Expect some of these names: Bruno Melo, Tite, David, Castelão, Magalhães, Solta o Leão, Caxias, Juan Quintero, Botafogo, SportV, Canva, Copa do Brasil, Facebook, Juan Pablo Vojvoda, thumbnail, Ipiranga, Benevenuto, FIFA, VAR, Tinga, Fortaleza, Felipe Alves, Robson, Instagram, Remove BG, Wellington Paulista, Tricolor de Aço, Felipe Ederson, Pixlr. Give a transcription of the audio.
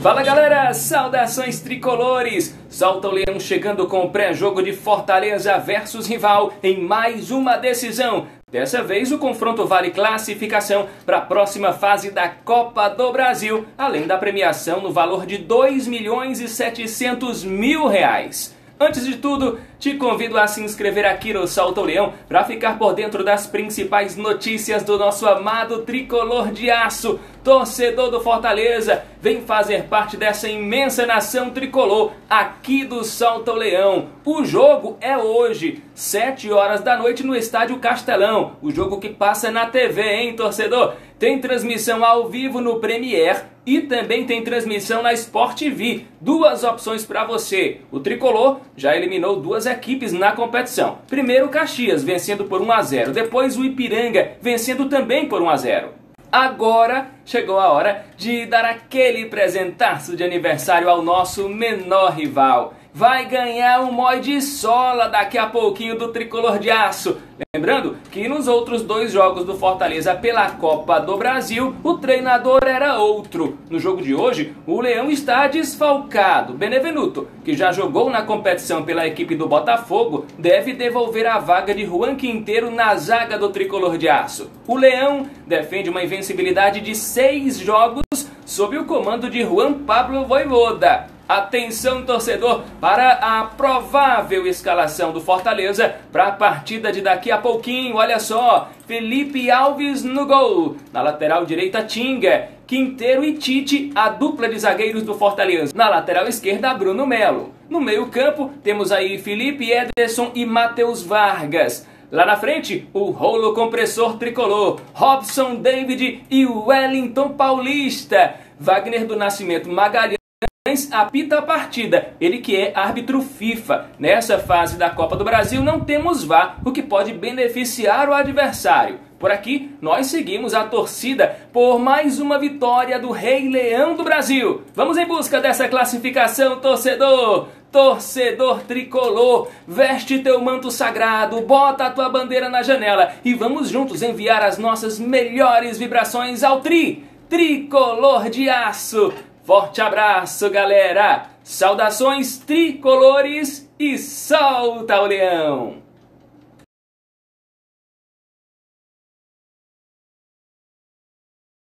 Fala galera, saudações tricolores! Solta o Leão chegando com o pré-jogo de Fortaleza versus rival em mais uma decisão. Dessa vez o confronto vale classificação para a próxima fase da Copa do Brasil, além da premiação no valor de R$ 2.700.000. Antes de tudo, te convido a se inscrever aqui no Solta o Leão para ficar por dentro das principais notícias do nosso amado tricolor de aço. Torcedor do Fortaleza, vem fazer parte dessa imensa nação tricolor aqui do Solta o Leão. O jogo é hoje, 7 horas da noite no estádio Castelão. O jogo que passa na TV, hein, torcedor? Tem transmissão ao vivo no Premier e também tem transmissão na SportV. Duas opções para você. O tricolor já eliminou duas equipes na competição. Primeiro o Caxias, vencendo por 1 a 0. Depois o Ipiranga, vencendo também por 1 a 0. Agora chegou a hora de dar aquele presentaço de aniversário ao nosso menor rival. Vai ganhar um mói de sola daqui a pouquinho do tricolor de aço. Lembrando que nos outros dois jogos do Fortaleza pela Copa do Brasil, o treinador era outro. No jogo de hoje, o Leão está desfalcado. Benevenuto, que já jogou na competição pela equipe do Botafogo, deve devolver a vaga de Juan Quintero na zaga do tricolor de aço. O Leão defende uma invencibilidade de 6 jogos sob o comando de Juan Pablo Vojvoda. Atenção, torcedor, para a provável escalação do Fortaleza para a partida de daqui a pouquinho. Olha só, Felipe Alves no gol. Na lateral direita, Tinga, Quintero e Tite, a dupla de zagueiros do Fortaleza. Na lateral esquerda, Bruno Melo. No meio-campo, temos aí Felipe Ederson e Matheus Vargas. Lá na frente, o rolo compressor tricolor, Robson, David e Wellington Paulista. Wagner do Nascimento, Magalhães apita a partida, ele que é árbitro FIFA. Nessa fase da Copa do Brasil não temos VAR, o que pode beneficiar o adversário. Por aqui, nós seguimos a torcida por mais uma vitória do Rei Leão do Brasil. Vamos em busca dessa classificação, torcedor! Torcedor tricolor, veste teu manto sagrado, bota a tua bandeira na janela e vamos juntos enviar as nossas melhores vibrações ao tricolor de aço. Forte abraço, galera! Saudações tricolores e solta o Leão!